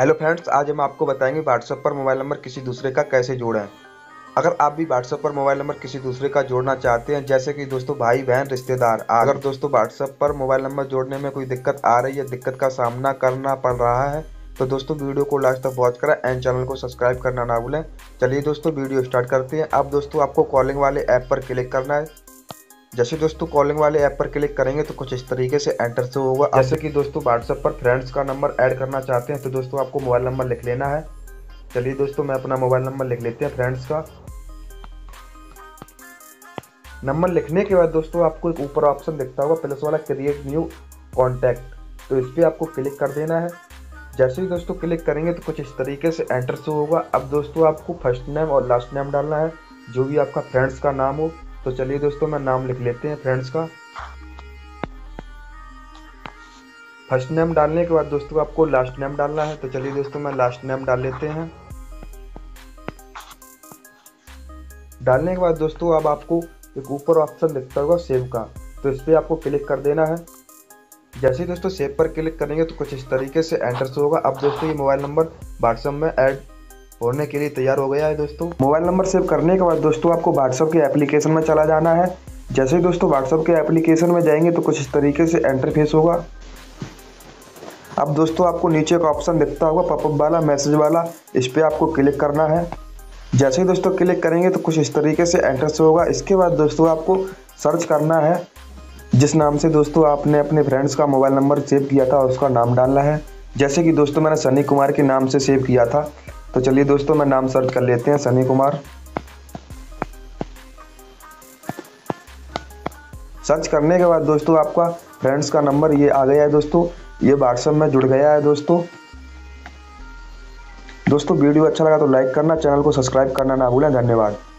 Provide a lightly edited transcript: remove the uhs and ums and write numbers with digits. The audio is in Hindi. हेलो फ्रेंड्स, आज हम आपको बताएंगे व्हाट्सएप पर मोबाइल नंबर किसी दूसरे का कैसे जोड़ें। अगर आप भी व्हाट्सएप पर मोबाइल नंबर किसी दूसरे का जोड़ना चाहते हैं, जैसे कि दोस्तों भाई बहन रिश्तेदार, अगर दोस्तों व्हाट्सएप पर मोबाइल नंबर जोड़ने में कोई दिक्कत आ रही है, दिक्कत का सामना करना पड़ रहा है, तो दोस्तों वीडियो को लास्ट तक वॉच करें एंड चैनल को सब्सक्राइब करना ना भूलें। चलिए दोस्तों वीडियो स्टार्ट करते हैं। अब दोस्तों आपको कॉलिंग वाले ऐप पर क्लिक करना है। जैसे दोस्तों कॉलिंग वाले ऐप पर क्लिक करेंगे तो कुछ इस तरीके से एंटर से होगा। जैसे कि दोस्तों व्हाट्सएप पर फ्रेंड्स का नंबर ऐड करना चाहते हैं तो दोस्तों आपको मोबाइल नंबर लिख लेना है। चलिए दोस्तों मैं अपना मोबाइल नंबर लिख लेते हैं फ्रेंड्स का। नंबर लिखने के बाद दोस्तों आपको एक ऊपर ऑप्शन दिखता होगा प्लस वाला, क्रिएट न्यू कॉन्टैक्ट, तो इस पर आपको क्लिक कर देना है। जैसे ही दोस्तों क्लिक करेंगे तो कुछ इस तरीके से एंटर से होगा। अब दोस्तों आपको फर्स्ट नेम और लास्ट नेम डालना है, जो भी आपका फ्रेंड्स का नाम हो। तो चलिए दोस्तों मैं नाम लिख लेते हैं फ्रेंड्स का। फर्स्ट नेम डालने के बाद दोस्तों आपको लास्ट नेम डालना है। तो चलिए दोस्तों मैं लास्ट नेम डाल लेते हैं। डालने के बाद दोस्तों अब आपको एक ऊपर ऑप्शन दिखता होगा सेव का, तो इस पर आपको क्लिक कर देना है। जैसे ही दोस्तों सेव पर क्लिक करेंगे तो कुछ इस तरीके से एंटर से होगा। अब दोस्तों ये मोबाइल नंबर व्हाट्सएप में ऐड होने के लिए तैयार हो गया है। दोस्तों मोबाइल नंबर सेव करने के बाद दोस्तों आपको व्हाट्सएप के एप्लीकेशन में चला जाना है। जैसे ही दोस्तों व्हाट्सएप के एप्लीकेशन में जाएंगे तो कुछ इस तरीके से इंटरफेस होगा। अब दोस्तों आपको नीचे का ऑप्शन दिखता होगा पॉपअप वाला, मैसेज वाला, इस पर आपको क्लिक करना है। जैसे ही दोस्तों क्लिक करेंगे तो कुछ इस तरीके से एंटर से होगा। इसके बाद दोस्तों आपको सर्च करना है, जिस नाम से दोस्तों आपने अपने फ्रेंड्स का मोबाइल नंबर सेव किया था उसका नाम डालना है। जैसे कि दोस्तों मैंने सनी कुमार के नाम से सेव किया था, तो चलिए दोस्तों मैं नाम सर्च कर लेते हैं सनी कुमार। सर्च करने के बाद दोस्तों आपका फ्रेंड्स का नंबर ये आ गया है। दोस्तों ये व्हाट्सएप में जुड़ गया है। दोस्तों वीडियो अच्छा लगा तो लाइक करना, चैनल को सब्सक्राइब करना ना भूलें। धन्यवाद।